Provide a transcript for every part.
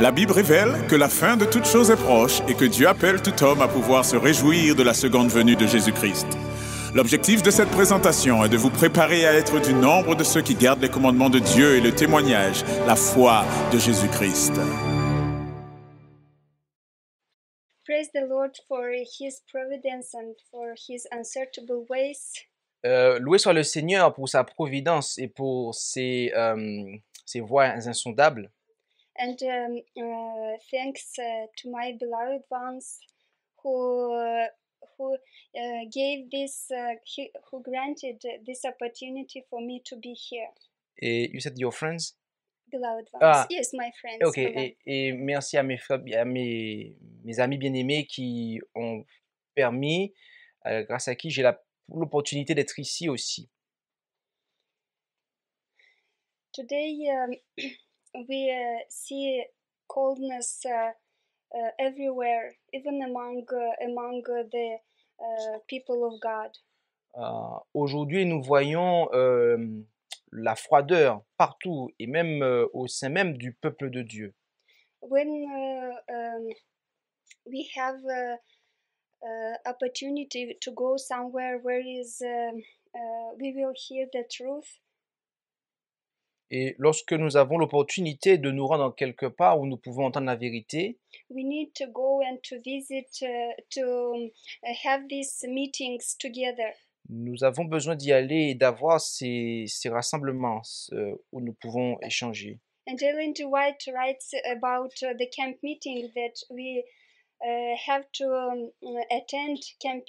La Bible révèle que la fin de toutes choses est proche et que Dieu appelle tout homme à pouvoir se réjouir de la seconde venue de Jésus-Christ. L'objectif de cette présentation est de vous préparer à être du nombre de ceux qui gardent les commandements de Dieu et le témoignage, la foi de Jésus-Christ. Praise the Lord for his providence and for his unsearchable ways. Loué soit le Seigneur pour sa providence et pour ses voies insondables. And thanks to my beloved ones who granted this opportunity for me to be here. Et you said your friends? Beloved ones. Ah. Yes, my friends. Okay. Et merci à mes amis bien-aimés qui ont permis, grâce à qui j'ai l'opportunité d'être ici aussi. Today we see coldness everywhere, even among the people of God. Aujourd'hui, nous voyons la froideur partout et même au sein même du peuple de Dieu. When we have opportunity to go somewhere where is we will hear the truth. Et lorsque nous avons l'opportunité de nous rendre quelque part où nous pouvons entendre la vérité, nous avons besoin d'y aller et d'avoir ces rassemblements où nous pouvons échanger. And Ellen G. White writes about the camp meeting that we have to attend camp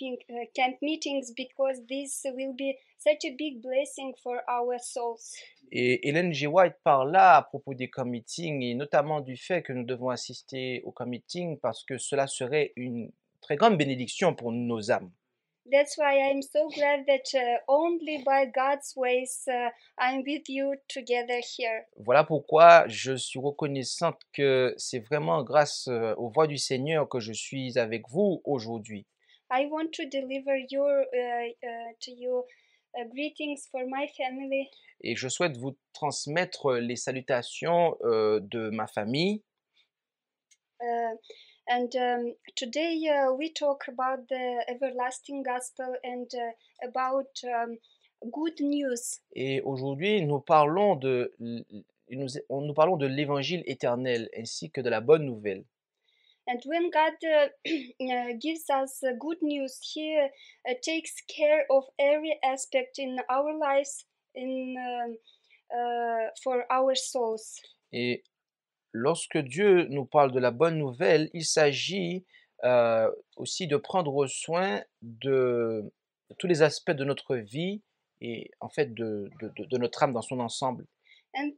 meetings because this will be such a big blessing for our souls. Et Ellen G. White parla à propos des camp meetings et notamment du fait que nous devons assister aux camp meetings parce que cela serait une très grande bénédiction pour nos âmes. That's why I'm so glad that only by God's ways I'm with you together here. Voilà pourquoi je suis reconnaissante que c'est vraiment grâce aux voies du Seigneur que je suis avec vous aujourd'hui. I want to deliver to you greetings for my family. Et je souhaite vous transmettre les salutations de ma famille. And today we talk about the everlasting gospel and about good news. Et aujourd'hui, nous parlons de l'évangile éternel ainsi que de la bonne nouvelle. And when God gives us good news, He takes care of every aspect in our lives, for our souls. Et lorsque Dieu nous parle de la bonne nouvelle, il s'agit aussi de prendre soin de tous les aspects de notre vie et en fait de notre âme dans son ensemble. And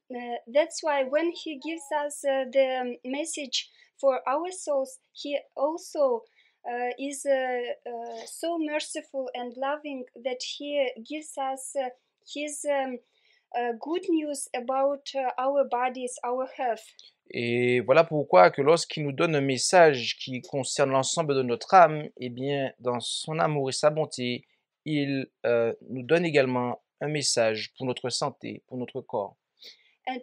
that's why when He gives us the message for our souls, He also is so merciful and loving that He gives us His good news about our bodies, our health. Et voilà pourquoi que lorsqu'il nous donne un message qui concerne l'ensemble de notre âme, eh bien, dans son amour et sa bonté, il nous donne également un message pour notre santé, pour notre corps. And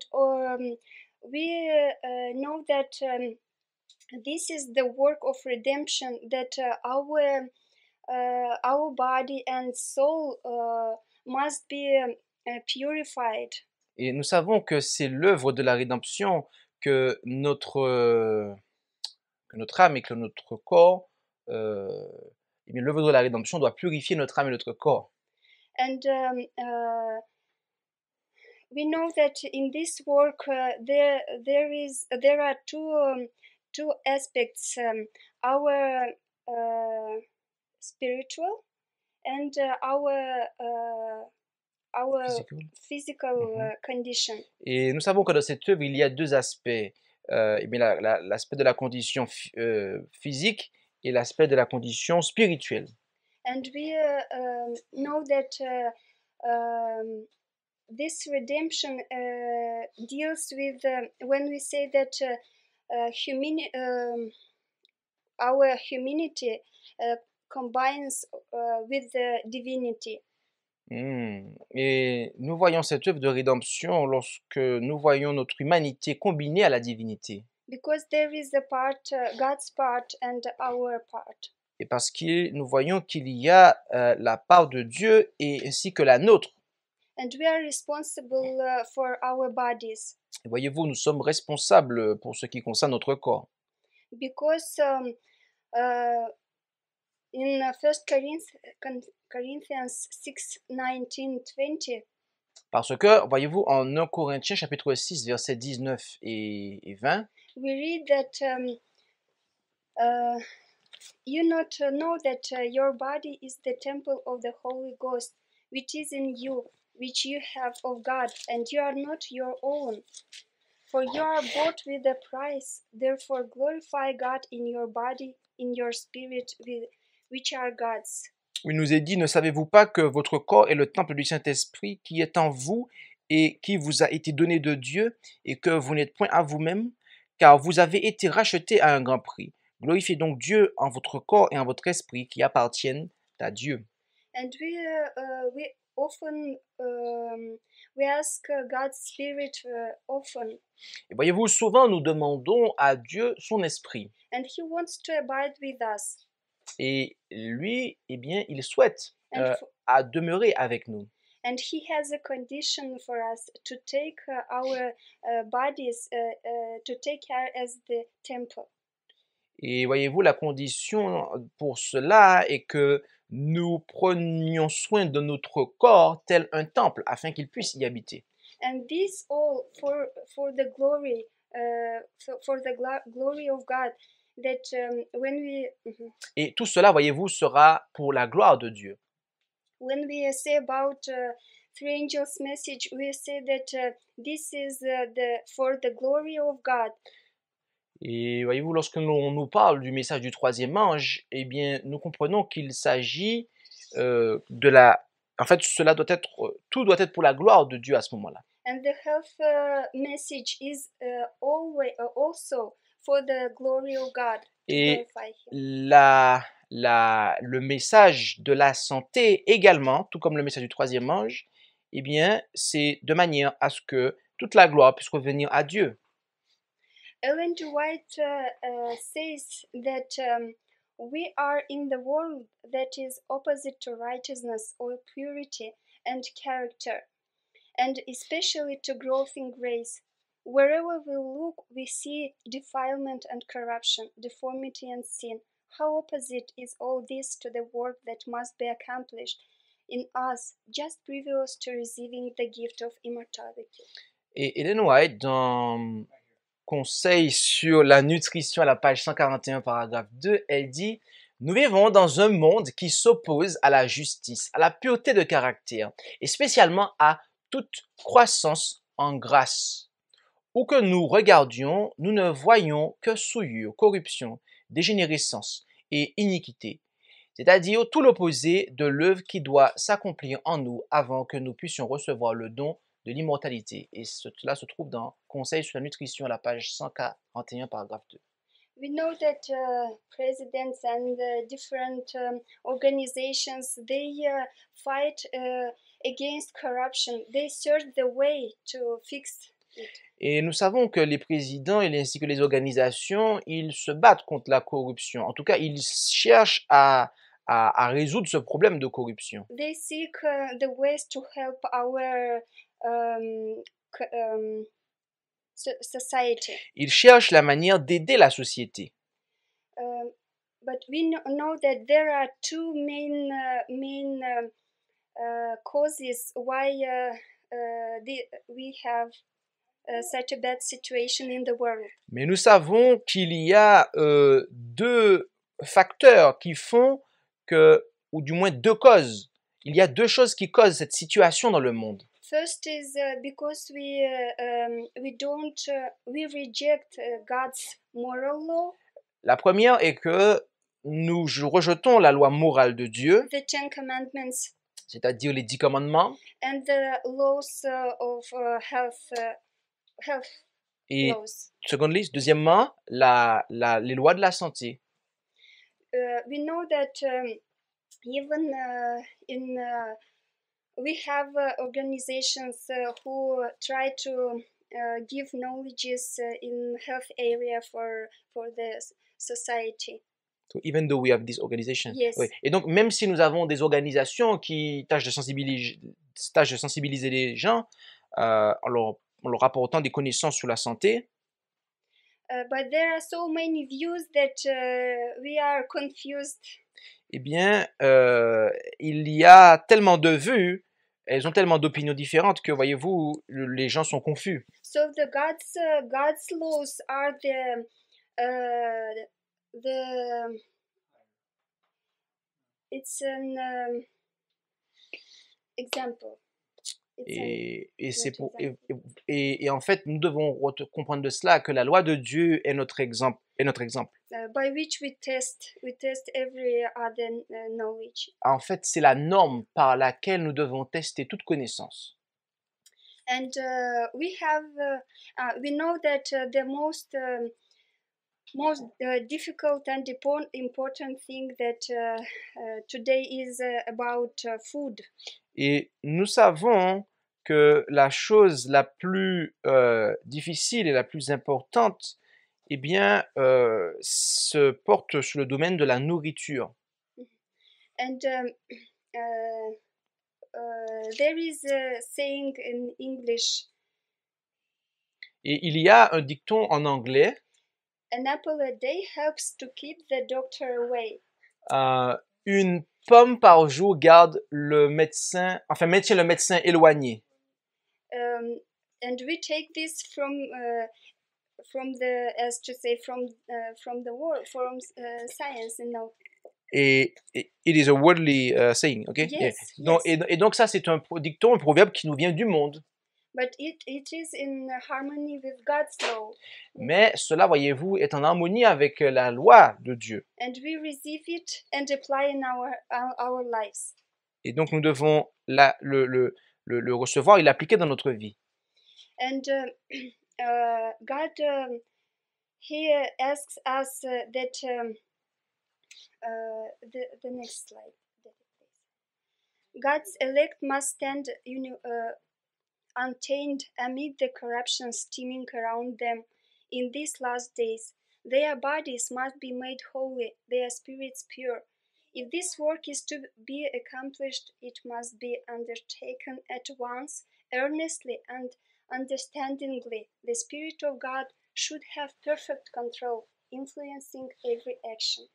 we know that this is the work of redemption, that our body and soul must be purified. Et nous savons que c'est l'œuvre de la rédemption que notre âme et que notre corps, et bien l'œuvre de la rédemption doit purifier notre âme et notre corps. And we know that in this work there are two aspects, our spiritual and our physical condition. Et nous savons que dans cette œuvre, il y a deux aspects. Et bien l'aspect de la condition physique et l'aspect de la condition spirituelle. And we know that this redemption deals with when we say that our humanity combines with the divinity. Et nous voyons cette œuvre de rédemption lorsque nous voyons notre humanité combinée à la divinité. Et parce que nous voyons qu'il y a la part de Dieu et ainsi que la nôtre. Voyez-vous, nous sommes responsables pour ce qui concerne notre corps. Because in 1 Corinthians 6:19-20. Parce que, voyez-vous, en 1 Corinthiens chapitre 6 versets 19 et 20. We read that you not know that your body is the temple of the Holy Ghost, which is in you, which you have of God, and you are not your own. For you are bought with a price, therefore glorify God in your body, in your spirit, which are God's. Il nous est dit, ne savez-vous pas que votre corps est le temple du Saint-Esprit qui est en vous et qui vous a été donné de Dieu et que vous n'êtes point à vous-même, car vous avez été racheté à un grand prix. Glorifiez donc Dieu en votre corps et en votre esprit qui appartiennent à Dieu. And we often we ask God's Spirit often. Et voyez-vous, souvent nous demandons à Dieu son esprit. And he wants to abide with us. Et lui, eh bien, il souhaite à demeurer avec nous. And he has a condition for us to take our bodies to take care as the temple. Et voyez-vous, la condition pour cela est que nous prenions soin de notre corps tel un temple afin qu'il puisse y habiter. And this all for the glory of God. That, when we, et tout cela, voyez-vous, sera pour la gloire de Dieu. When we say about three angels' message, we say that this is for the glory of God. Et voyez-vous, lorsque l'on nous parle du message du troisième ange, eh bien, nous comprenons qu'il s'agit de la. En fait, cela doit être, tout doit être pour la gloire de Dieu à ce moment-là. And the health message is always also. For the glory of God, et le message de la santé également, tout comme le message du troisième ange, eh bien, c'est de manière à ce que toute la gloire puisse revenir à Dieu. Ellen G. White says that we are in the world that is opposite to righteousness or purity and character, and especially to growth in grace. Wherever we look, we see defilement and corruption, deformity and sin. How opposite is all this to the work that must be accomplished in us, just previous to receiving the gift of immortality. Et Ellen White, dans Conseil sur la nutrition à la page 141, paragraphe 2, elle dit « Nous vivons dans un monde qui s'oppose à la justice, à la pureté de caractère, et spécialement à toute croissance en grâce. » Où que nous regardions, nous ne voyons que souillure, corruption, dégénérescence et iniquité, c'est-à-dire tout l'opposé de l'œuvre qui doit s'accomplir en nous avant que nous puissions recevoir le don de l'immortalité. Et cela se trouve dans Conseil sur la nutrition à la page 141, paragraphe 2. We know that presidents and different organizations, they fight against corruption. They search the way to fix. Et nous savons que les présidents ainsi que les organisations, ils se battent contre la corruption. En tout cas, ils cherchent à résoudre ce problème de corruption. They seek the ways to help our society. Ils cherchent la manière d'aider la société. But we know that there are two main causes why we have such a bad situation in the world. Mais nous savons qu'il y a deux facteurs qui font que, ou du moins deux causes. Il y a deux choses qui causent cette situation dans le monde. First is because we reject God's moral law. La première est que nous rejetons la loi morale de Dieu. The Ten Commandments. C'est-à-dire les 10 commandements. And the laws of health. Et seconde liste, deuxièmement, les lois de la santé. We know that even in we have organizations who try to give knowledges in health area for the society. So even though we have these organizations. Yes. Oui. Et donc même si nous avons des organisations qui tâchent de sensibiliser les gens en leur apportant des connaissances sur la santé. But there are so many views that we are confused. Eh bien, il y a tellement de vues, elles ont tellement d'opinions différentes que, voyez-vous, les gens sont confus. So the God's laws are the it's an example. Et en fait, nous devons comprendre de cela que la loi de Dieu est notre exemple. By which we test every other knowledge. En fait, c'est la norme par laquelle nous devons tester toute connaissance. And we know that the most difficult and important thing that today is about food. Et nous savons que la chose la plus difficile et la plus importante, eh bien, se porte sur le domaine de la nourriture. And there is a saying in English. Et il y a un dicton en anglais. An apple a day helps to keep the doctor away. Une pomme par jour garde le médecin, enfin maintient le médecin éloigné. And we take this from science, you know. Et it is a worldly saying, okay? Yes, yeah. Donc, yes. Et donc ça c'est un dicton, un proverbe qui nous vient du monde. But it is in harmony with God's law. Mais cela, voyez-vous, est en harmonie avec la loi de Dieu. And we receive it and apply in our lives. Et donc nous devons le recevoir et l'appliquer dans notre vie. And God he asks us that the next slide. God's elect must stand untainted amid the corruption steaming around them in these last days. Their bodies must be made holy, their spirits pure. If this work is to be accomplished, it must be undertaken at once, earnestly and understandingly. The Spirit of God should have perfect control, influencing every action.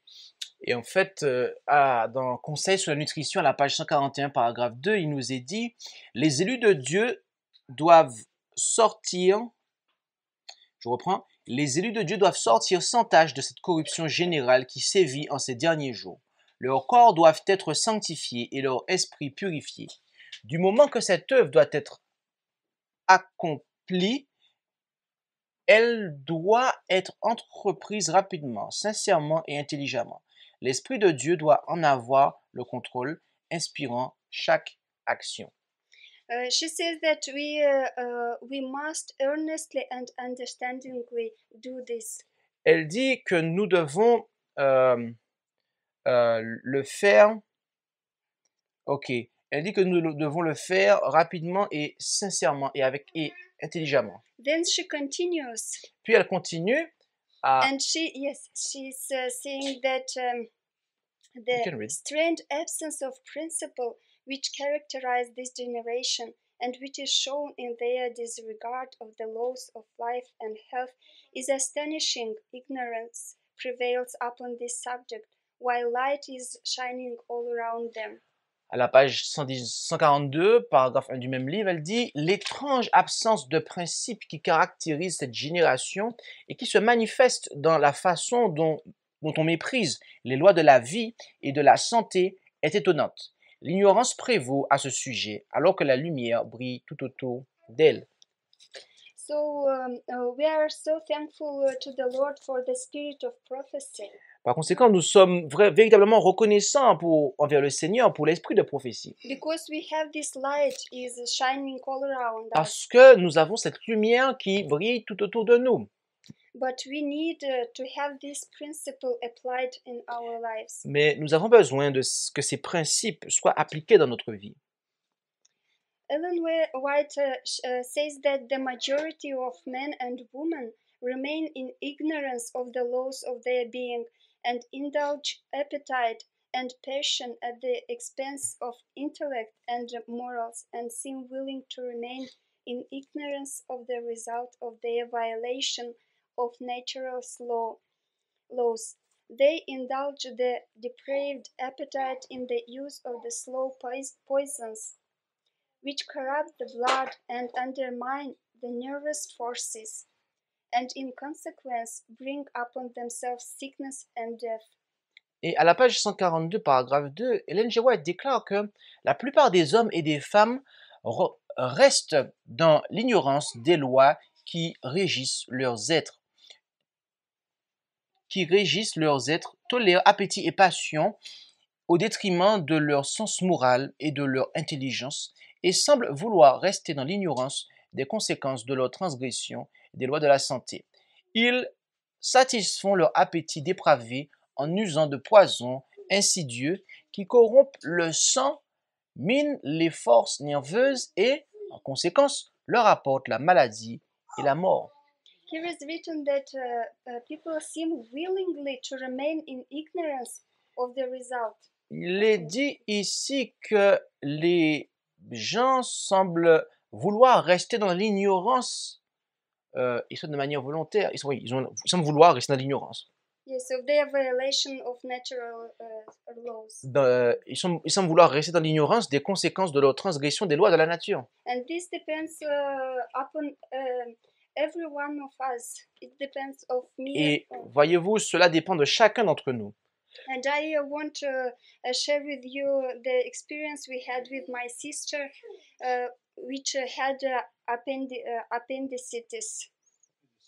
Et en fait, dans Conseil sur la nutrition, à la page 141, paragraphe 2, il nous est dit, les élus de Dieu doivent sortir, je reprends, les élus de Dieu doivent sortir sans tâche de cette corruption générale qui sévit en ces derniers jours. Leurs corps doivent être sanctifiés et leur esprit purifié. Du moment que cette œuvre doit être accomplie, elle doit être entreprise rapidement, sincèrement et intelligemment. L'Esprit de Dieu doit en avoir le contrôle, inspirant chaque action. She says that we must earnestly and understandingly do this. Elle dit que nous devons le faire. Ok. Elle dit que nous devons le faire rapidement et sincèrement et intelligemment. Then she continues. Puis elle continue. And she's saying that the strange absence of principle which characterize this generation and which is shown in their disregard of the laws of life and health is astonishing. Ignorance prevails upon this subject, while light is shining all around them. À la page 142, paragraphe 1 du même livre, elle dit « L'étrange absence de principes qui caractérise cette génération et qui se manifeste dans la façon dont on méprise les lois de la vie et de la santé est étonnante. L'ignorance prévaut à ce sujet, alors que la lumière brille tout autour d'elle. » Par conséquent, nous sommes véritablement reconnaissants envers le Seigneur pour l'esprit de prophétie. Parce que nous avons cette lumière qui brille tout autour de nous. Mais nous avons besoin que ces principes soient appliqués dans notre vie. Ellen White says that the majority of men and women remain in ignorance of the laws of their being and indulge appetite and passion at the expense of intellect and morals, and seem willing to remain in ignorance of the result of their violation of natural laws. They indulge the depraved appetite in the use of the slow poisons, which corrupt the blood and undermine the nervous forces, and in consequence bring upon themselves sickness and death. Et à la page 142, paragraphe 2, Ellen G. White déclare que la plupart des hommes et des femmes restent dans l'ignorance des lois qui régissent leurs êtres, tolèrent appétit et passion au détriment de leur sens moral et de leur intelligence, et semblent vouloir rester dans l'ignorance des conséquences de leur transgression des lois de la santé. Ils satisfont leur appétit dépravé en usant de poisons insidieux qui corrompent le sang, minent les forces nerveuses et, en conséquence, leur apportent la maladie et la mort. Here is written that people seem willingly to remain in ignorance of the result. Il est dit ici que les gens semblent vouloir rester dans l'ignorance, et ça de manière volontaire. Ils semblent vouloir rester dans l'ignorance. Yes, of their violation of natural laws. Ils semblent vouloir rester dans l'ignorance des conséquences de leur transgression des lois de la nature. And this depends upon every one of us. It depends of me. Et voyez-vous, cela dépend de chacun d'entre nous. And I want to share with you the experience we had with my sister, which had appendicitis.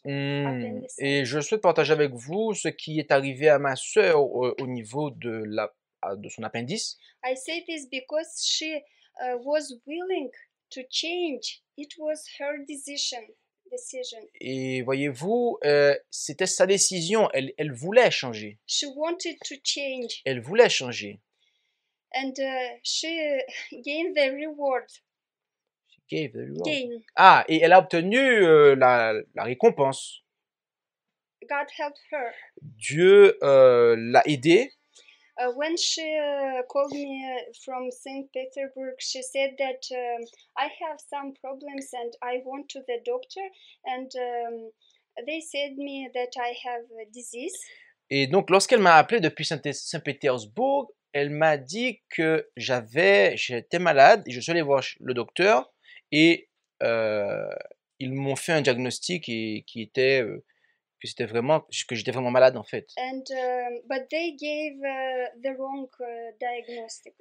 Et je souhaite partager avec vous ce qui est arrivé à ma sœur au niveau de son appendice. I say this because she was willing to change. It was her decision. Et voyez-vous, c'était sa décision. Elle voulait changer. She wanted to change. Elle voulait changer. And she gained the reward. Ah, et elle a obtenu la récompense. God helped her. Dieu l'a aidée. When she called me from Saint-Pétersbourg, she said that I have some problems and I went to the doctor and they said me that I have a disease. Et donc lorsqu'elle m'a appelé depuis Saint-Pétersbourg, elle m'a dit que j'étais malade et je suis allée voir le docteur. Et ils m'ont fait un diagnostic qui était que j'étais vraiment malade en fait.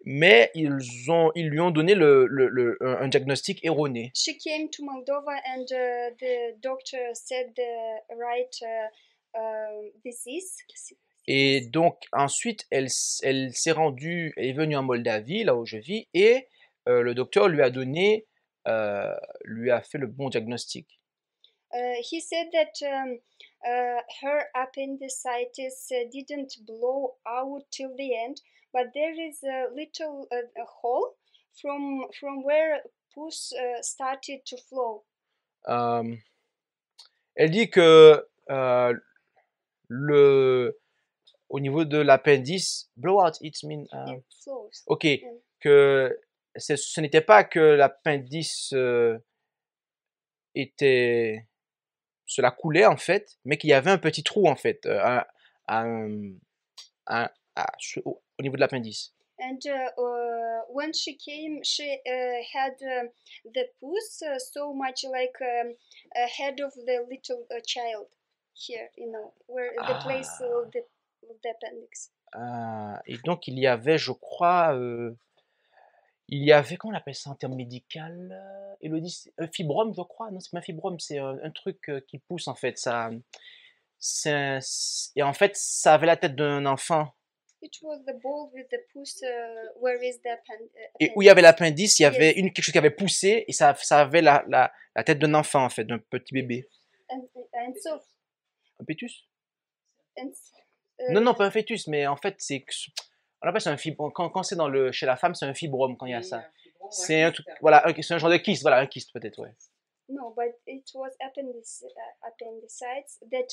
Mais ils lui ont donné un diagnostic erroné. She came to Moldova and the doctor said the right disease. Et donc ensuite elle est venue en Moldavie, là où je vis, et le docteur lui a fait le bon diagnostic. He said that her appendicitis didn't blow out till the end, but there is a little hole from where pus started to flow. Elle dit que au niveau de l'appendice, blowout, it means it flows. Ok, que ce n'était pas que l'appendice cela coulait en fait, mais qu'il y avait un petit trou en fait au niveau de l'appendice. And when she came, she had the pus so much like a head of the little child here, you know, where the place of the appendix. Et donc il y avait, je crois. Comment on appelle ça en termes médical, Elodie, un fibrome, je crois. Non, c'est pas un fibrome, c'est un truc qui pousse, en fait. Et en fait, ça avait la tête d'un enfant. Et où il y avait l'appendice, il y avait quelque chose qui avait poussé, et ça avait la tête d'un enfant, en fait, d'un petit bébé. Un fœtus? Non, pas un fœtus, mais en fait, c'est... On appelle ça un fibrome. Quand c'est chez la femme, c'est un fibrome quand il y a ça. C'est un, voilà, un genre de kyste, voilà, un kyste peut-être, ouais. No, but it was appendicitis that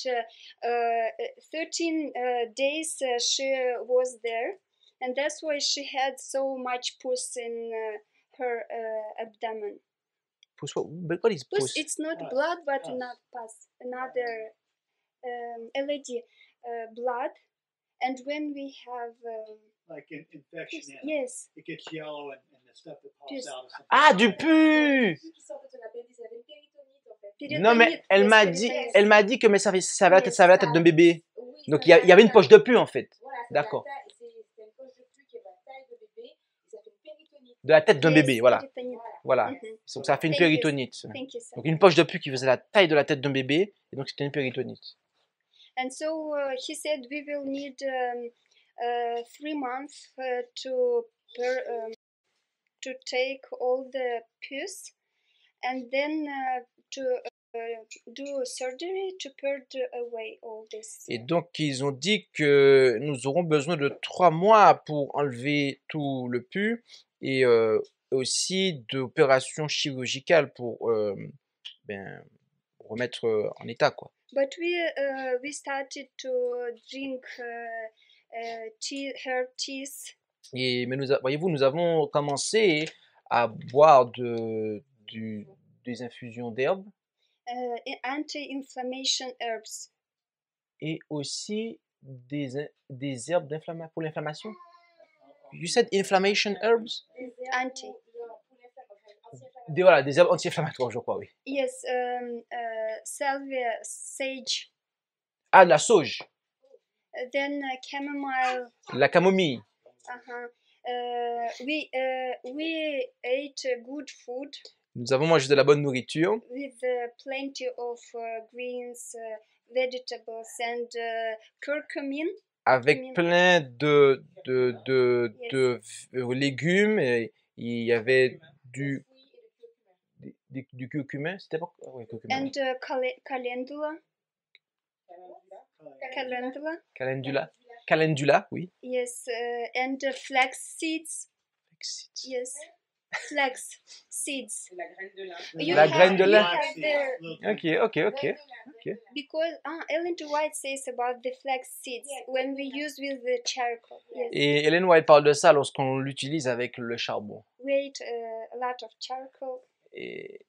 13 days she was there, and that's why she had so much pus in her abdomen. Pus? What is pus? It's not blood, but not pus. Another Elodie, blood, and when we have like an infection, pus, yes, it gets yellow and the stuff that pops out. Ah, du pus! Non, mais elle m'a dit que mes services, ça avait la tête d'un bébé. Donc, il y avait une poche de pus, en fait. D'accord. De la tête d'un bébé, voilà. Voilà. Donc, ça a fait une péritonite. Donc, une poche de pus qui faisait la taille de la tête d'un bébé. Et donc, c'était une péritonite. And so, he said we will need 3 months to take all the pus. And then do surgery to purge away all this. Et donc ils ont dit que nous aurons besoin de 3 mois pour enlever tout le pus et aussi d'opérations chirurgicales pour ben, remettre en état quoi. But we started to drink tea, her teas. Et mais nous voyez-vous nous avons commencé à boire des infusions d'herbes anti-inflammation herbs et aussi des herbes pour l'inflammation. You said inflammation herbs? Anti. Voilà, des herbes anti-inflammatoires, je crois, oui. Yes, salvia, sage. Ah, la sauge. Then chamomile. La camomille. We ate good food. Nous avons mangé de la bonne nourriture. With plenty of greens, vegetables and curcumine. Avec plein de légumes. Et il y avait du curcumin. C'était pas oui, curcumin. And calendula. Calendula, oui. Yes, and flax seeds. Flax seeds. Yes. Flax seeds. La graine de lin. Ok. Because Ellen G. White says about the flax seeds when we use with the charcoal. Yes. Et Ellen White parle de ça lorsqu'on l'utilise avec le charbon. Wait, a lot of charcoal. Et...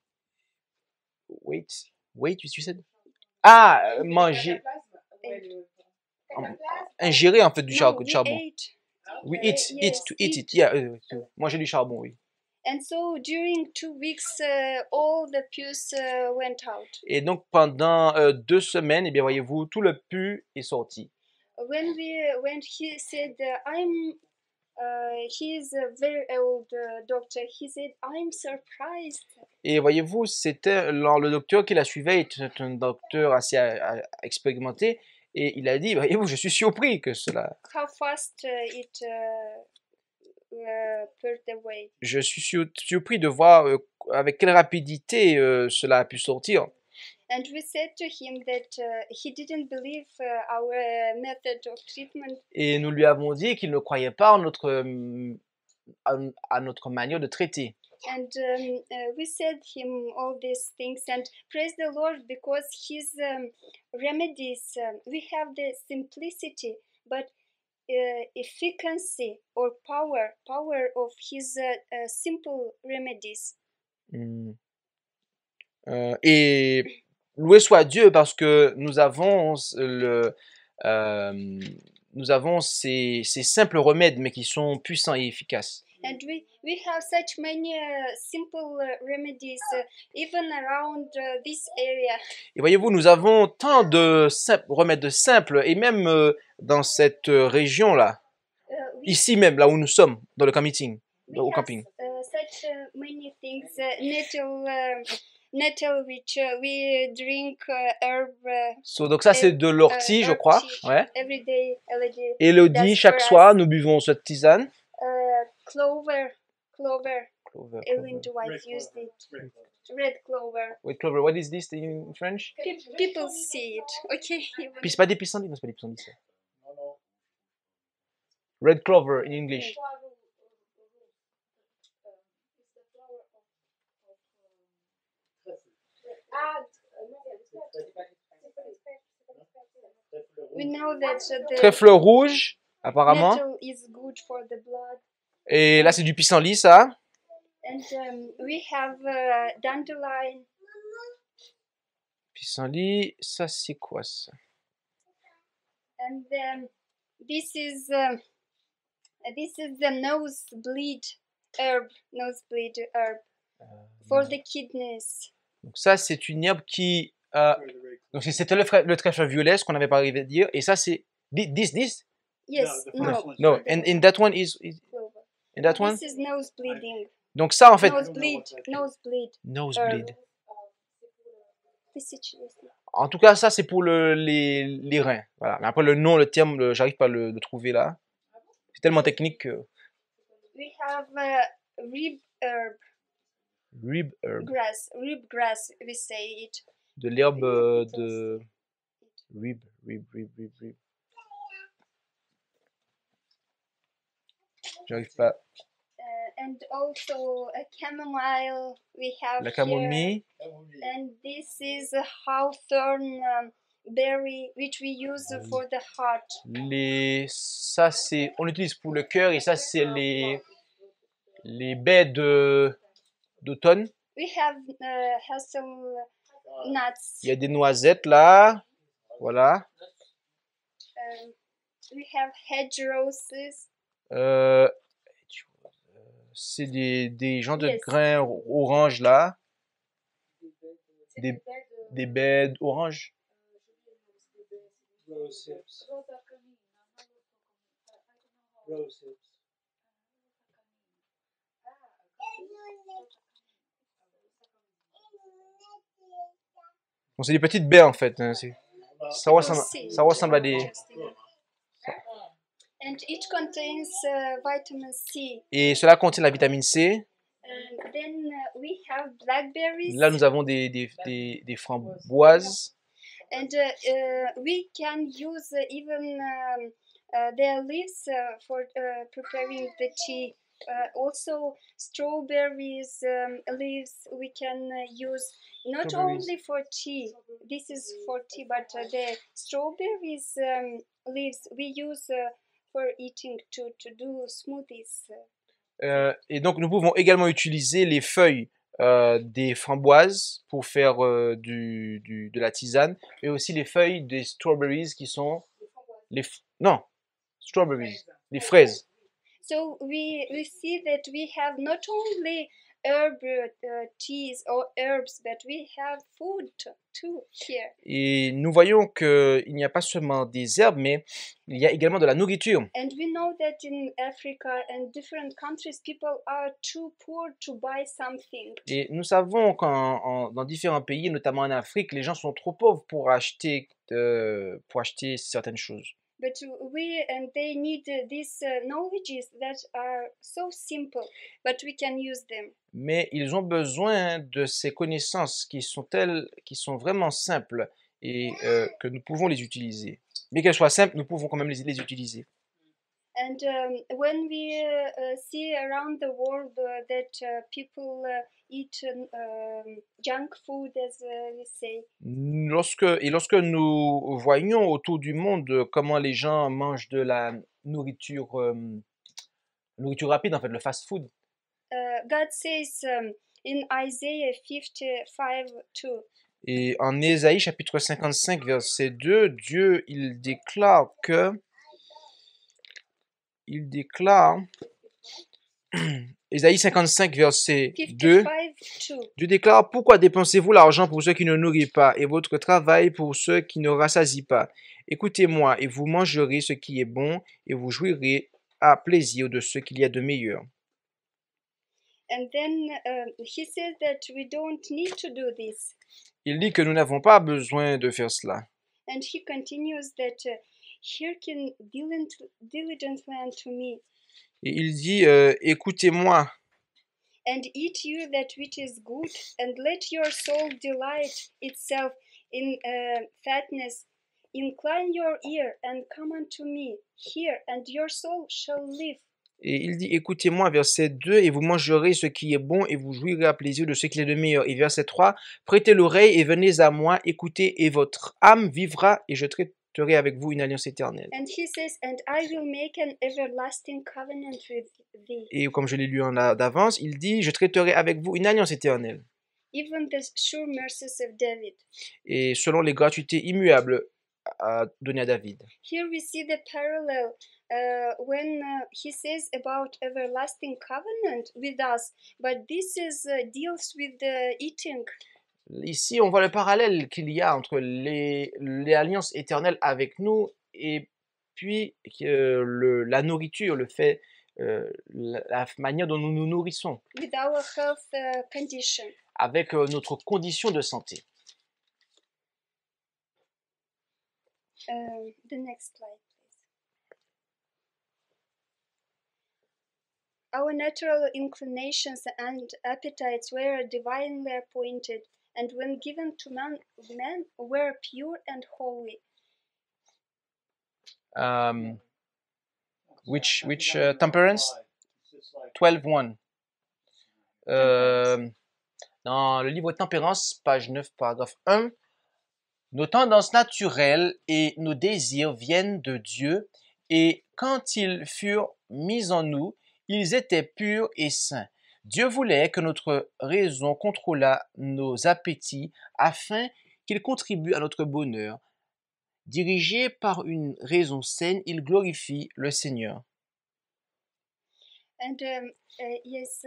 Wait, tu sais. Ah, manger. Ingérer en fait du charbon. We eat it. Yeah, manger du charbon, oui. And so during 2 weeks, all the pus went out. Et donc pendant 2 semaines, eh bien voyez-vous, tout le pus est sorti. When he said I'm, he's a very old doctor. He said I'm surprised. Et voyez-vous, c'était le docteur qui la suivait était un docteur assez expérimenté et il a dit, voyez-vous, je suis surpris que cela. How fast it. Je suis surpris de voir avec quelle rapidité cela a pu sortir. Et nous lui avons dit qu'il ne croyait pas à notre manière de traiter. Efficacy or power of his simple remedies. Et loué soit Dieu parce que nous avons ces simples remèdes mais qui sont puissants et efficaces. And we have such many simple remedies even around this area. Et voyez-vous, nous avons tant de remèdes simples et même dans cette région là, ici même là où nous sommes dans le camping, au camping. Such many things, nettle which we drink herb. So, donc ça c'est de l'ortie, je crois, ouais. Every day, Elodie, chaque soir nous buvons cette tisane. Clover. Ellen G. White used it. Red clover. Wait, clover. What is this in French? People see it. Okay. Puis pas des pissenlits, non, c'est pas des pissenlits. Red clover in English. Trèfle rouge, apparemment. Et là, c'est du pissenlit, ça. Pissenlit, ça c'est quoi ça? This is the nosebleed herb for the kidneys. Donc ça c'est une herbe qui donc c'était le trèfle violet, ce qu'on n'avait pas arrivé à dire, et ça c'est this. Yes. No. And that one is and that one. This is nosebleeding. Donc ça en fait. Nosebleed. En tout cas, ça c'est pour les reins. Voilà. Mais après le nom, le terme, j'arrive pas à le trouver là. C'est tellement technique que. We have rib herb. Rib herb. Grass. Rib grass. We say it. De l'herbe de rib. J'arrive pas. And also a chamomile we have la camomille. Here. And this is a hawthorn berry which we use for the heart. Ça c'est on l'utilise pour le cœur, et ça c'est les baies d'automne. We have hazelnuts. Il y a des noisettes là. Voilà. We have hedge roses. C'est des gens de grains orange là. Des baies orange. Bon, c'est des petites baies en fait. Hein, ça ressemble à des. And it contains vitamin C. Et cela contient la vitamine C. Then we have blackberries. Là, nous avons des framboises. And we can use even their leaves for preparing the tea. Also, strawberries leaves we can use not only for tea. This is for tea, but the strawberries leaves we use. For eating to do smoothies. Et donc nous pouvons également utiliser les feuilles des framboises pour faire de la tisane, et aussi les feuilles des strawberries qui sont les fraises. So we see that we have not only herb teas or herbs, but we have food too here. Et nous voyons que il n'y a pas seulement des herbes, mais il y a également de la nourriture. And we know that in Africa and different countries, people are too poor to buy something. Et nous savons qu'en dans différents pays, notamment en Afrique, les gens sont trop pauvres pour acheter certaines choses. But we and they need these knowledges that are so simple, but we can use them. Mais ils ont besoin de ces connaissances qui sont vraiment simples, et que nous pouvons les utiliser. Mais qu'elles soient simples, nous pouvons quand même les utiliser. And when we see around the world that people eat junk food, as we say. Lorsque nous voyons autour du monde comment les gens mangent de la nourriture rapide, en fait, le fast food. God says in Isaiah 55:2. Et en Isaïe chapitre 55 verset 2, Dieu il déclare Isaïe 55 verset 2. Dieu déclare: pourquoi dépensez-vous l'argent pour ceux qui ne nourrissent pas, et votre travail pour ceux qui ne rassasient pas? Écoutez-moi, et vous mangerez ce qui est bon, et vous jouirez à plaisir de ce qu'il y a de meilleur. Il dit que nous n'avons pas besoin de faire cela. And he continues that hearken diligently unto me. Et il dit, écoutez-moi. And eat you that which is good, and let your soul delight itself in fatness. Incline your ear and come unto me. Hear, and your soul shall live. Et il dit, écoutez-moi, verset 2, et vous mangerez ce qui est bon et vous jouirez à plaisir de ce qui est le meilleur. Et verset 3, prêtez l'oreille et venez à moi, écoutez, et votre âme vivra, et je traiterai avec vous une alliance éternelle. Et comme je l'ai lu d'avance, il dit, je traiterai avec vous une alliance éternelle. Et selon les gratuités immuables données à David. Here we see the parallel. When he says about everlasting covenant with us, but this is deals with the eating. Ici, on voit le parallèle qu'il y a entre les alliances éternelles avec nous et puis la nourriture, le fait, la manière dont nous nous nourrissons. With our health condition. Avec notre condition de santé. The next slide. Our natural inclinations and appetites were divinely appointed, and when given to man were pure and holy. Which temperance? 12:1. Dans le livre Tempérance, page 9, paragraphe 1, nos tendances naturelles et nos désirs viennent de Dieu, et quand ils furent mis en nous, ils étaient purs et saints. Dieu voulait que notre raison contrôlât nos appétits afin qu'ils contribuent à notre bonheur. Dirigés par une raison saine, ils glorifient le Seigneur. And yes,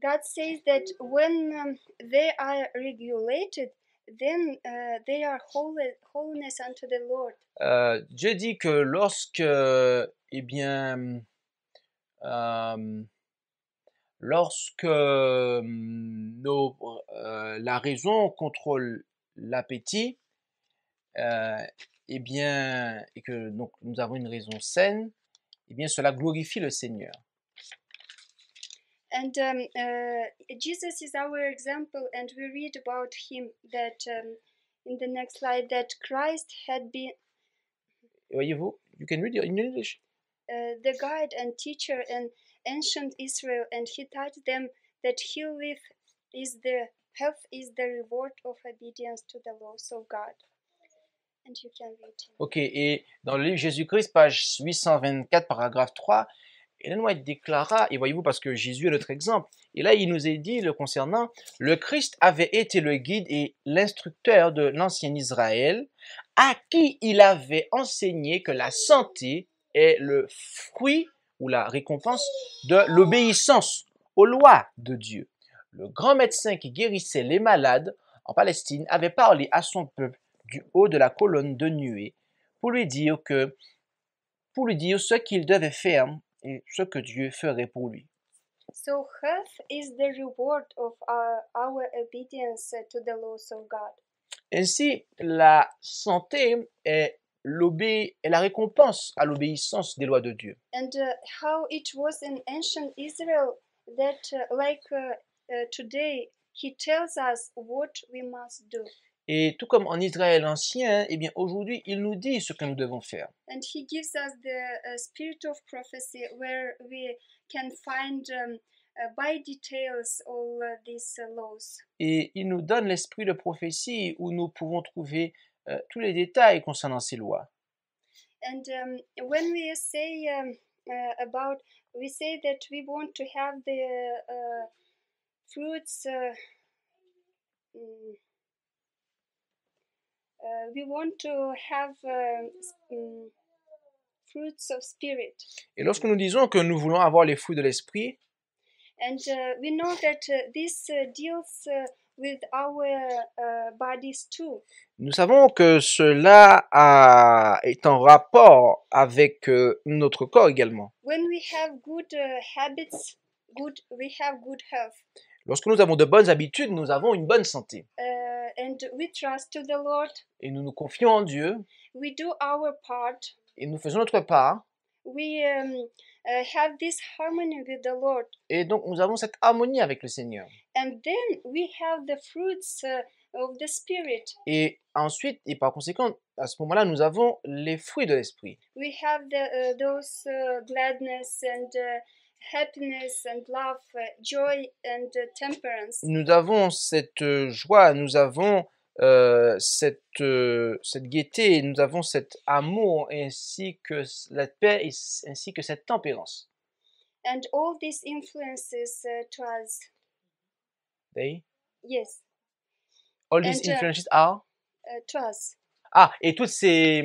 God says that when they are regulated, then they are holiness unto the Lord. Dieu dit que lorsque, la raison contrôle l'appétit, et que donc nous avons une raison saine, cela glorifie le Seigneur. And Jesus is our example, and we read about him that in the next slide that Christ had been. Voyez-vous, you can read in English. The guide and teacher in ancient Israel, and he taught them that health is the reward of obedience to the laws of God. And you can read it. Ok, et dans le livre Jésus-Christ, page 824, paragraphe 3, Ellen White déclara, et voyez-vous parce que Jésus est notre exemple, et là il nous est dit, le concernant, le Christ avait été le guide et l'instructeur de l'ancien Israël, à qui il avait enseigné que la santé est le fruit ou la récompense de l'obéissance aux lois de Dieu. Le grand médecin qui guérissait les malades en Palestine avait parlé à son peuple du haut de la colonne de nuée pour lui dire ce qu'il devait faire et ce que Dieu ferait pour lui. So health is the reward of our obedience to the laws of God. Ainsi, la santé est la récompense à l'obéissance des lois de Dieu. And how it was in ancient Israel that like today he tells us what we must do. Et tout comme en Israël ancien, aujourd'hui il nous dit ce que nous devons faire. And he gives us the spirit of prophecy where we can find by details all these laws. Et il nous donne l'esprit de prophétie où nous pouvons trouver tous les détails concernant ces lois. And when we say we say that we want to have the fruits, we want to have fruits of spirit. Et lorsque nous disons que nous voulons avoir les fruits de l'esprit, and we know that this deals with our bodies too. Nous savons que cela est en rapport avec notre corps également. When we have good habits, we have good health. Lorsque nous avons de bonnes habitudes, nous avons une bonne santé. And we trust to the Lord. Et nous nous confions en Dieu. We do our part. Et nous faisons notre part. We have this harmony with the Lord. Et donc nous avons cette harmonie avec le Seigneur. And then we have the fruits of the Spirit. Et ensuite, et par conséquent, à ce moment-là, nous avons les fruits de l'esprit. We have the, those gladness and happiness and love, joy and temperance. Nous avons cette joie, nous avons cette gaieté, nous avons cet amour ainsi que la paix ainsi que cette tempérance. And all these influences to us. They? Yes. All these influences are? To us. Ah, et toutes ces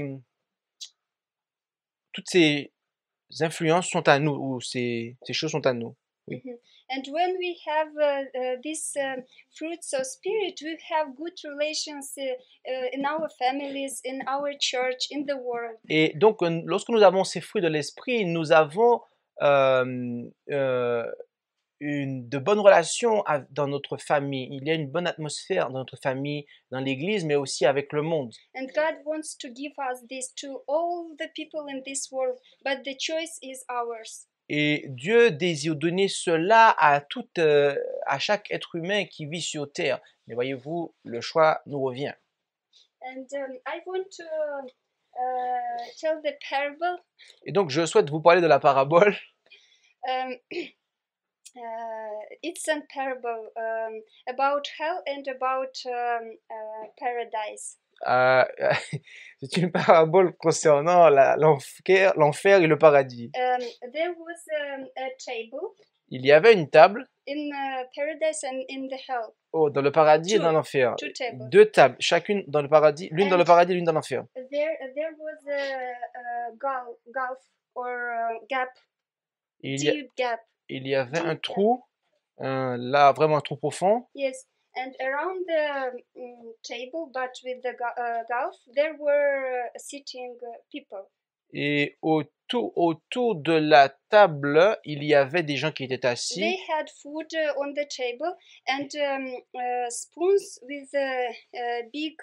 influences sont à nous, ou ces choses sont à nous. Oui. Mm-hmm. And when we have these fruits of spirit, we have good relations in our families, in our church, in the world. Et donc, lorsque nous avons ces fruits de l'esprit, nous avons de bonnes relations dans notre famille. Il y a une bonne atmosphère dans notre famille, dans l'église, mais aussi avec le monde. And God wants to give us this to all the people in this world, but the choice is ours. Et Dieu désire donner cela à chaque être humain qui vit sur terre. Mais voyez-vous, le choix nous revient. Et donc, je souhaite vous parler de la parabole. It's a parable about hell and about paradise. C'est une parabole concernant l'enfer et le paradis. There was a table. Il y avait une table. In paradise and in the hell. Oh, dans le paradis et dans l'enfer. Deux tables, chacune dans le paradis, l'une dans le paradis et l'une dans l'enfer. There was a gulf or gap. Il y avait un trou, là vraiment un trou profond. Yes. And around the table, but with the gulf, there were sitting people. Et autour de la table, il y avait des gens qui étaient assis. They had food on the table and spoons with big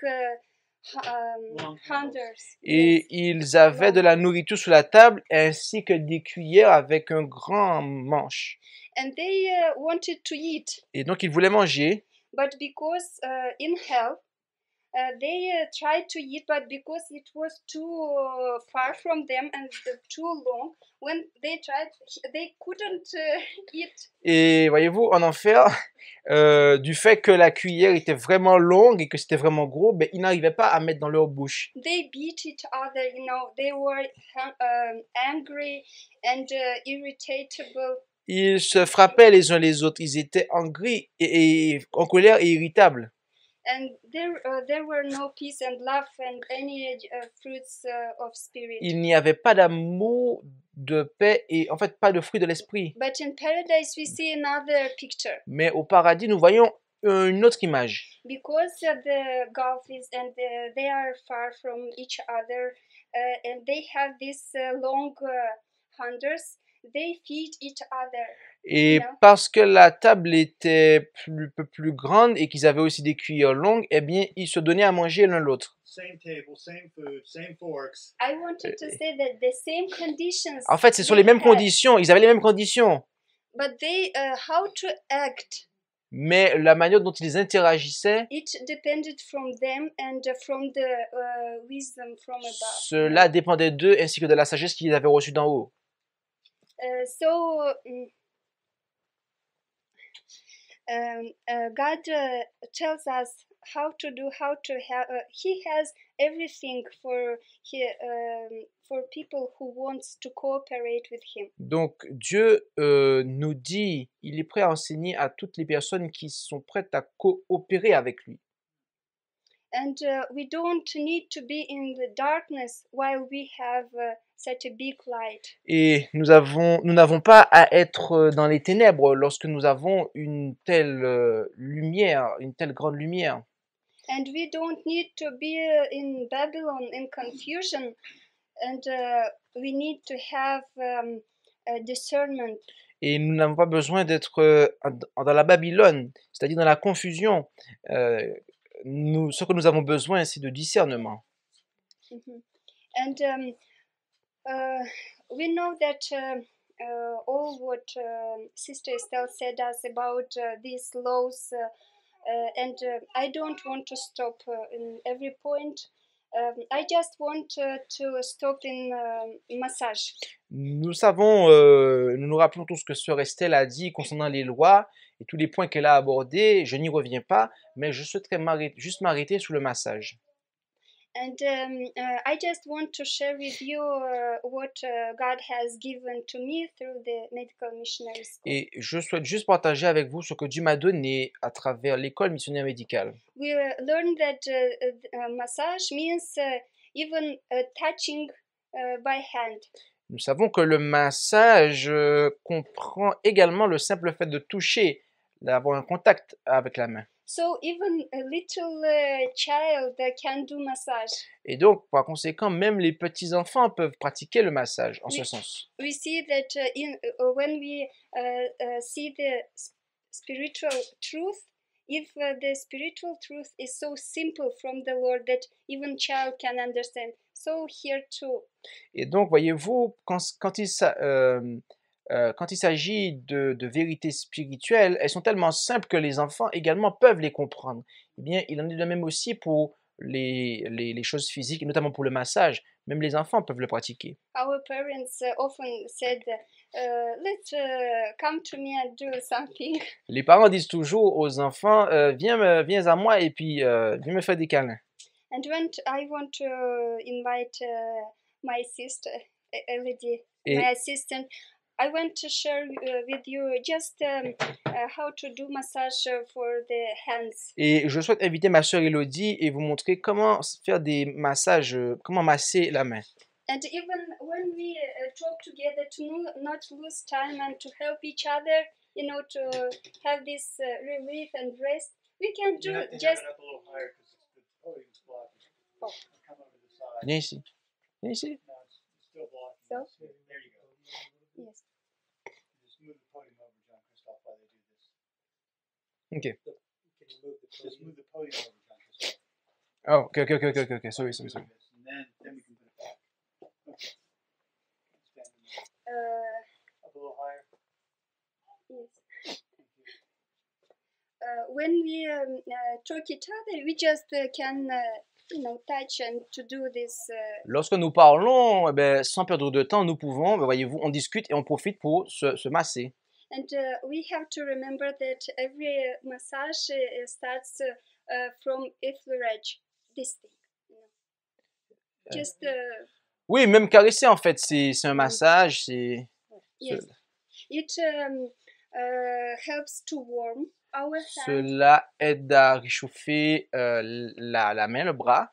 handles. Et ils avaient de la nourriture sur la table ainsi que des cuillères avec un grand manche. And they wanted to eat. Et donc ils voulaient manger. But because in hell they tried to eat, but because it was too far from them and too long, when they tried, they couldn't eat. Et voyez-vous, en enfer, du fait que la cuillère était vraiment longue et que c'était vraiment gros, ben, ils n'arrivaient pas à mettre dans leur bouche. They beat each other, you know. They were angry and irritable. Ils se frappaient les uns les autres. Ils étaient angry et en colère et irritables. Il n'y avait pas d'amour, de paix et en fait pas de fruits de l'esprit. Mais au paradis, nous voyons une autre image. Because the gulf is and they are far from each other and they have this long handles. They feed each other. Et parce que la table était plus grande et qu'ils avaient aussi des cuillères longues, eh bien, ils se donnaient à manger l'un l'autre. En fait, ce sont les mêmes conditions. Ils avaient les mêmes conditions. But they, how to act. Mais la manière dont ils interagissaient, cela dépendait d'eux ainsi que de la sagesse qu'ils avaient reçue d'en haut. God tells us how to do, how to have. He has everything for people who wants to cooperate with Him. Donc Dieu nous dit, il est prêt à enseigner à toutes les personnes qui sont prêtes à coopérer avec lui. And we don't need to be in the darkness while we have such a big light. Et nous n'avons pas à être dans les ténèbres lorsque nous avons une telle lumière, une telle grande lumière. And we don't need to be in Babylon in confusion, and we need to have a discernment. Et nous n'avons pas besoin d'être dans la Babylone, c'est-à-dire dans la confusion. Ce que nous avons besoin, c'est de discernement. And we know that all what Sister Estelle said us about these laws and I don't want to stop in every point. I just want to stop in massage. Nous savons, nous nous rappelons tout ce que Sœur Estelle a dit concernant les lois et tous les points qu'elle a abordés. Je n'y reviens pas, mais je souhaiterais juste m'arrêter sur le massage. And I just want to share with you what God has given to me through the medical missionary school. Et je souhaite juste partager avec vous ce que Dieu m'a donné à travers l'école missionnaire médicale. We learned that massage means even touching by hand. Nous savons que le massage comprend également le simple fait de toucher, d'avoir un contact avec la main. So even a little child can do massage. Et donc, par conséquent, même les petits enfants peuvent pratiquer le massage en ce sens. We see that when we see the spiritual truth, if the spiritual truth is so simple from the Lord that even child can understand. So here too. Et donc, voyez-vous, quand il s'agit de vérités spirituelles, elles sont tellement simples que les enfants également peuvent les comprendre. Eh bien, il en est de même aussi pour les choses physiques, notamment pour le massage. Même les enfants peuvent le pratiquer. Our parents often said, "Let's come to me and do something." Les parents disent toujours aux enfants, viens à moi et puis viens me faire des câlins. And when I want to invite my sister, Elodie, my assistant. I want to share with you just how to do massage for the hands. Et je souhaite inviter ma sœur Elodie et vous montrer comment faire des massages, comment masser la main. And even when we talk together, to not lose time and to help each other, you know, to have this relief and rest, we can do just. Viens ici. Viens ici. So. Yes. Okay. Oh, okay. Sorry. Then we can put it back. Okay. A little higher. Yes. When we talk each other, we just can. Lorsque nous parlons, eh bien, sans perdre de temps, nous pouvons, voyez-vous, on discute et on profite pour se masser. And we have to remember that every massage starts from effleurage. This thing. Just. Oui, même caresser en fait, c'est un massage, c'est. Yes. It helps to warm. Cela aide à réchauffer la main, le bras,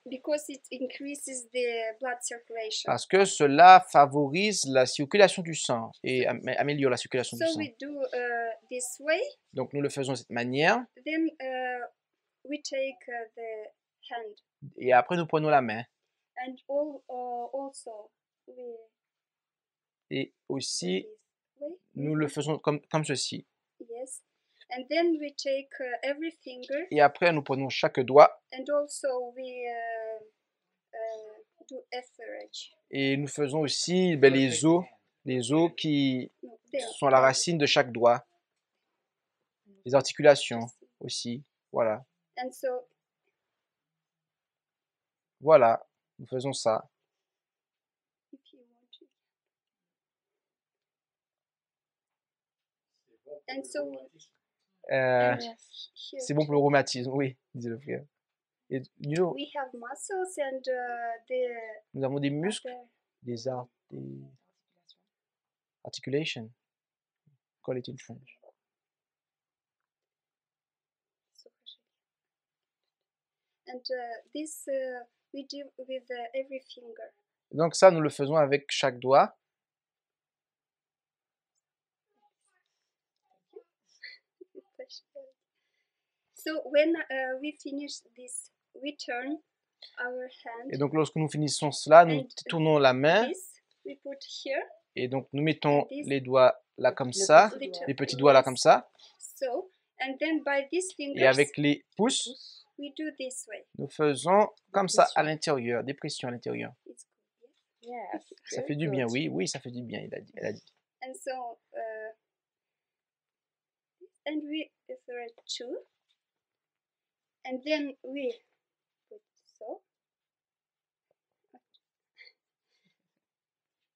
parce que cela favorise la circulation du sang et améliore la circulation du sang. Donc nous le faisons de cette manière. Et après nous prenons la main. Et aussi nous le faisons comme ceci. And then we take every finger. Et après, nous prenons chaque doigt. And also we do effleurage. Et nous faisons aussi les os qui sont la racine de chaque doigt, les articulations aussi, voilà. And so, voilà, nous faisons ça. And so, c'est bon pour le rhumatisme, oui, disait le frère. Et, we have muscles and, nous avons des muscles, des articulations. Call it in French. And this we do with every finger. Donc ça, nous le faisons avec chaque doigt. So when we finish this, we turn our hand. Et donc lorsque nous finissons cela, nous tournons la main. This, we put here. Et donc nous mettons les doigts là comme ça, les petits doigts là comme ça. So, and then by these fingers, et avec les pouces, we do this way. Nous faisons comme ça à l'intérieur, des pressions à l'intérieur. Yeah, ça fait du bien, oui, ça fait du bien, elle a dit. And so, and we effleurate too. and then we put so.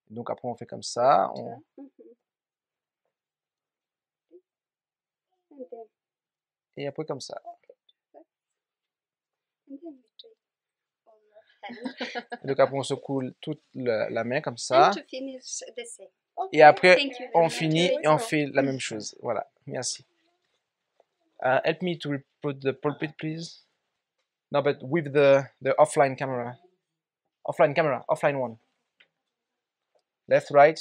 Donc après on fait comme ça. On... Et après comme ça. Donc après on secoue toute la main comme ça. Et après on finit et on fait la même chose. Voilà, merci. Help me to put the pulpit, please. No, but with the offline camera. Offline camera, offline one. Left, right.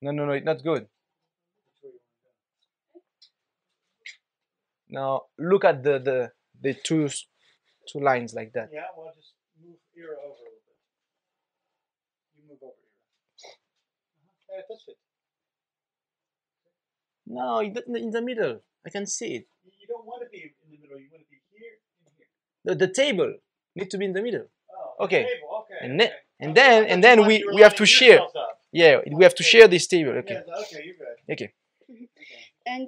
No, it's not good. Now look at the two lines like that. Yeah, well, just move here over a little bit. You move over here. Yeah, that's it. No, in the middle. I can see it. You don't want to be in the middle. You want to be here and here. The table needs to be in the middle. Oh, okay. The table. Okay. And then we have to share. Yeah, we have to share this table. Okay. Yeah, okay, you're good.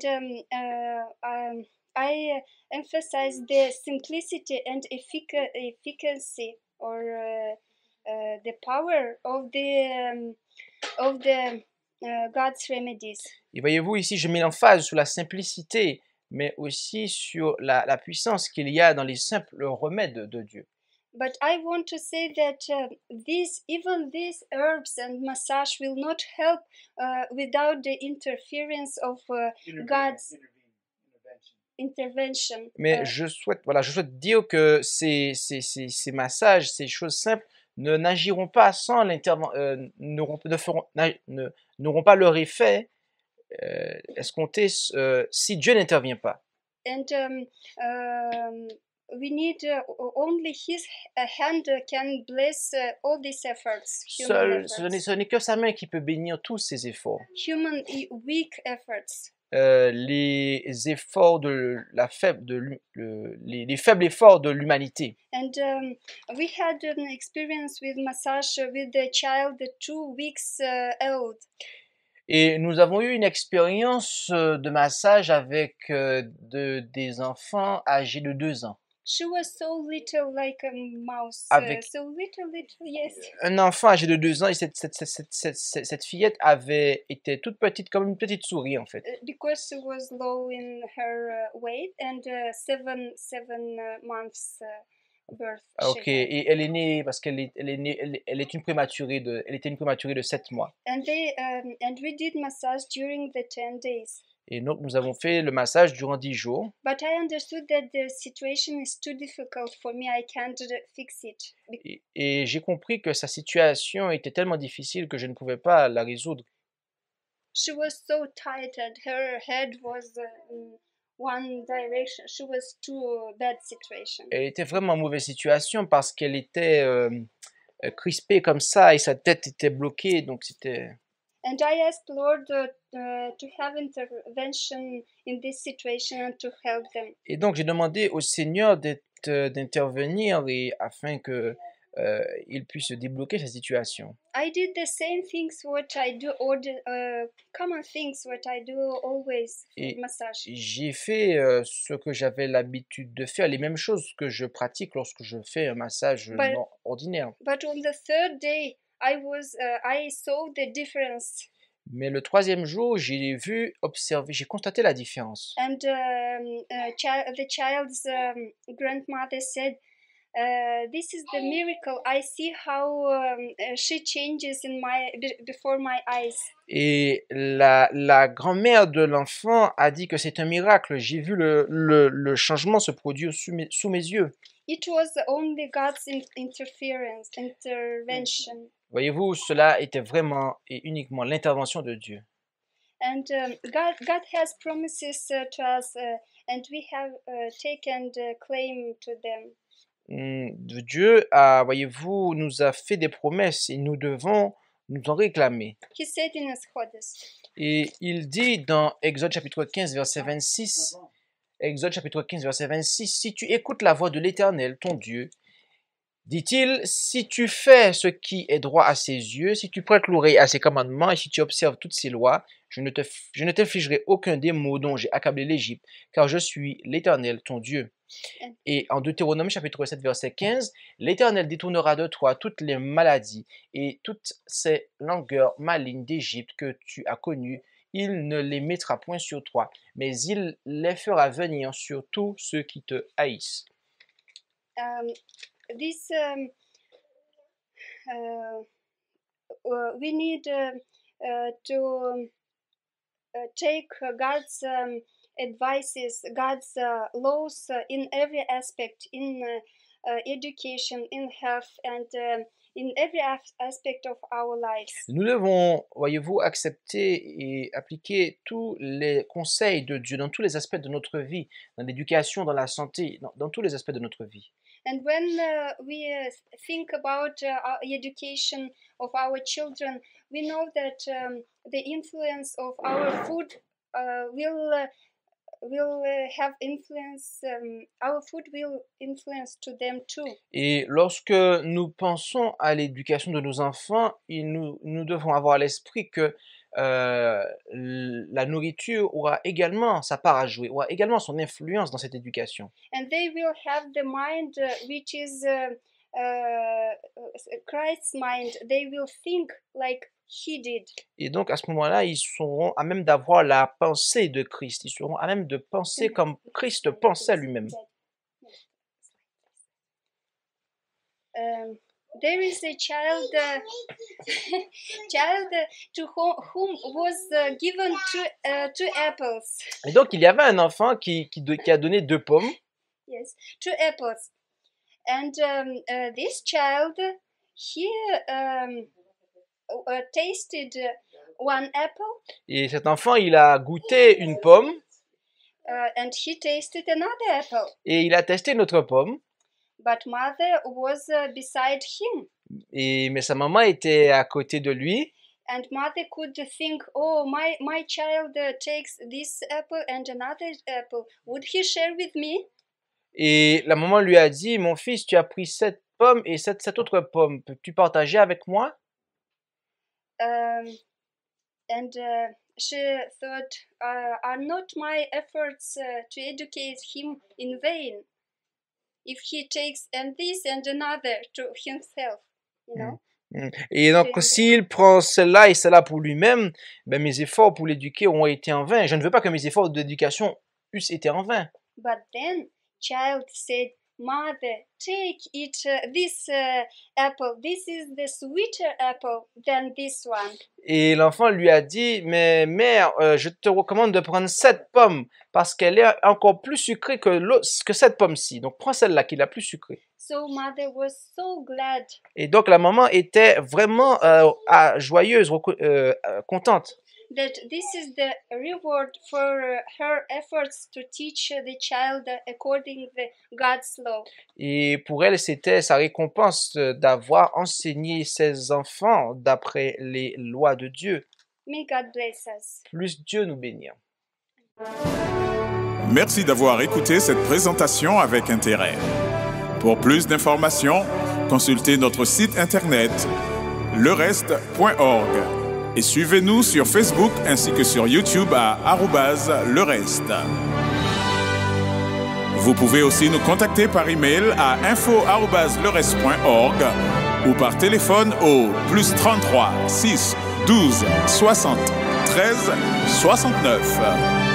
Okay. And I emphasize the simplicity and efficacy, or the power of the God's remedies. Et voyez-vous ici, je mets l'emphase sur la simplicité, mais aussi sur la puissance qu'il y a dans les simples remèdes de Dieu. But I want to say that even these herbs and massage will not help without the interference of God's intervention. Mais je souhaite dire que ces massages, ces choses simples, n'agiront pas sans n'auront pas leur effet escompté si Dieu n'intervient pas. And, we need only His hand can bless all these efforts. Ce n'est que sa main qui peut bénir tous ces efforts. Human weak efforts. Les efforts de la faible, les faibles efforts de l'humanité. And we had an experience with massage with a child 2 weeks old. Et nous avons eu une expérience de massage avec des enfants âgés de 2 ans. She was so little, like a mouse. Yes. Un enfant âgé de 2 ans, et cette fillette était toute petite, comme une petite souris en fait. Because she was low in her weight and 7 months birth. Ok, et elle est née parce qu'elle est une prématurée de 7 mois. And we did massage during the 10 days. Et donc, nous avons fait le massage durant 10 jours. Et j'ai compris que sa situation était tellement difficile que je ne pouvais pas la résoudre. Elle était vraiment en mauvaise situation parce qu'elle était crispée comme ça et sa tête était bloquée, donc c'était... And I asked Lord to have intervention in this situation and to help them. Et donc j'ai demandé au Seigneur d'intervenir et afin que il puisse débloquer sa situation. I did the same things what I do, or the common things what I do always. J'ai fait ce que j'avais l'habitude de faire, les mêmes choses que je pratique lorsque je fais un massage ordinaire. But on the third day. I saw the difference. Mais le 3e jour, j'ai constaté la différence. And the child's grandmother said, "This is the miracle. I see how she changes before my eyes." Et la grand-mère de l'enfant a dit que c'est un miracle. J'ai vu le changement se produire sous mes yeux. It was only God's intervention. Voyez-vous, cela était vraiment et uniquement l'intervention de Dieu. And God has promises to us, and we have taken claim to them. Dieu, voyez-vous, nous a fait des promesses et nous devons nous en réclamer. He said in Exodus. Et il dit dans Exode chapitre 15 verset 26. Exode chapitre 15, verset 26, « Si tu écoutes la voix de l'Éternel, ton Dieu, dit-il, si tu fais ce qui est droit à ses yeux, si tu prêtes l'oreille à ses commandements et si tu observes toutes ses lois, Je ne t'infligerai aucun des maux dont j'ai accablé l'Égypte, car je suis l'Éternel, ton Dieu. » Et en Deutéronome, chapitre 7, verset 15, « L'Éternel détournera de toi toutes les maladies et toutes ces langueurs malignes d'Égypte que tu as connues. Il ne les mettra point sur toi, mais il les fera venir sur tous ceux qui te haïssent. » We need to take God's advices, God's laws in every aspect, in education, in health, and in every aspect of our lives. Nous devons, voyez-vous, accepter et appliquer tous les conseils de Dieu dans tous les aspects de notre vie, dans l'éducation, dans la santé, dans tous les aspects de notre vie. And when we think about education of our children, we know that the influence of our food will have influence. Our food will influence to them too. Et lorsque nous pensons à l'éducation de nos enfants, nous devons avoir à l'esprit que la nourriture aura également sa part à jouer, aura également son influence dans cette éducation. And they will have the mind which is Christ's mind. They will think like He did. Et donc à ce moment-là, ils seront à même d'avoir la pensée de Christ. Ils seront à même de penser comme Christ pensait lui-même. There is a child, child to whom was given two apples. Et donc il y avait un enfant qui a donné deux pommes. Yes, two apples. And this child, he tasted one apple. Et cet enfant, il a goûté une pomme. And he tasted another apple. Et il a testé une autre pomme. But mother was beside him. Mais sa maman était à côté de lui. And mother could think, oh, my child takes this apple and another apple. Would he share with me? Et la maman lui a dit, mon fils, tu as pris cette pomme et cette autre pomme. Peux-tu partager avec moi? And she thought, are not my efforts to educate him in vain? If he takes and this and another to himself, you know? Et donc, s'il prend celle-là et celle-là pour lui-même, ben mes efforts pour l'éduquer ont été en vain. Je ne veux pas que mes efforts d'éducation eussent été en vain. But then, child said, Mother, take it. This apple. This is the sweeter apple than this one. Et l'enfant lui a dit, mais mère, je te recommande de prendre cette pomme parce qu'elle est encore plus sucrée que cette pomme-ci. Donc prends celle-là qui est la plus sucrée. So mother was so glad. Et donc la maman était vraiment joyeuse, contente. That this is the reward for her efforts to teach the child according to God's law. Et pour elle, c'était sa récompense d'avoir enseigné ses enfants d'après les lois de Dieu. May God bless us. Plus Dieu nous bénit. Merci d'avoir écouté cette présentation avec intérêt. Pour plus d'informations, consultez notre site internet lereste.org. Et suivez-nous sur Facebook ainsi que sur YouTube à @lereste. Vous pouvez aussi nous contacter par email à info@lereste.org ou par téléphone au +33 6 12 60 13 69.